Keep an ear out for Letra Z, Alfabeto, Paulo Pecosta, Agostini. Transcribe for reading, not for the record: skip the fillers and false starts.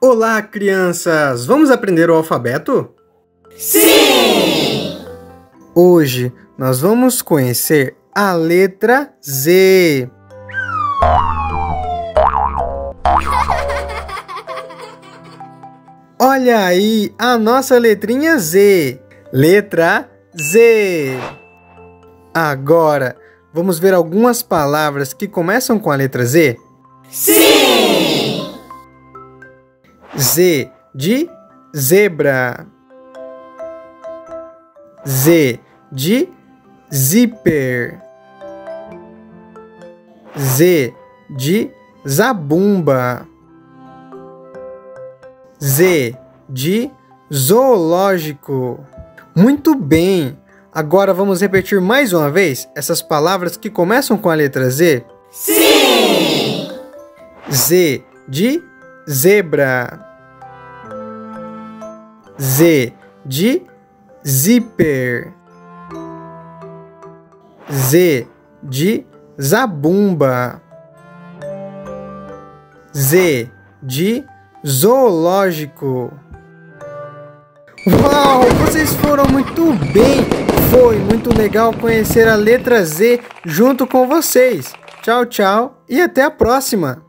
Olá, crianças! Vamos aprender o alfabeto? Sim! Hoje nós vamos conhecer a letra Z. Olha aí a nossa letrinha Z. Letra Z. Agora vamos ver algumas palavras que começam com a letra Z? Sim! Z de zebra, Z de zíper, Z de zabumba, Z de zoológico. Muito bem! Agora vamos repetir mais uma vez essas palavras que começam com a letra Z? Sim! Z de zebra, Z de zíper, Z de zabumba, Z de zoológico. Uau! Vocês foram muito bem! Foi muito legal conhecer a letra Z junto com vocês. Tchau, tchau e até a próxima!